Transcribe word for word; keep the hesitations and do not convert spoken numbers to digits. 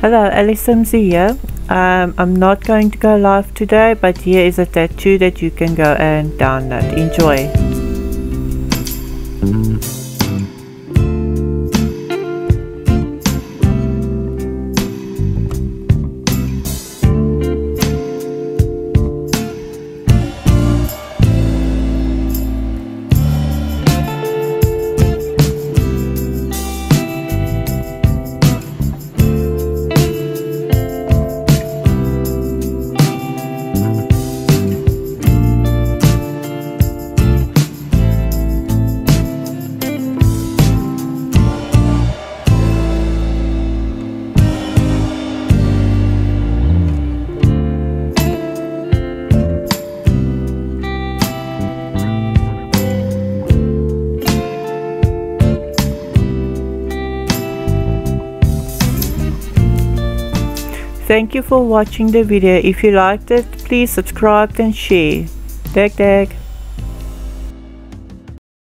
Hello, Allie Simsie here. Um, I'm not going to go live today, but here is a tattoo that you can go and download. Enjoy. Thank you for watching the video. If you liked it, please subscribe and share. Dag dag.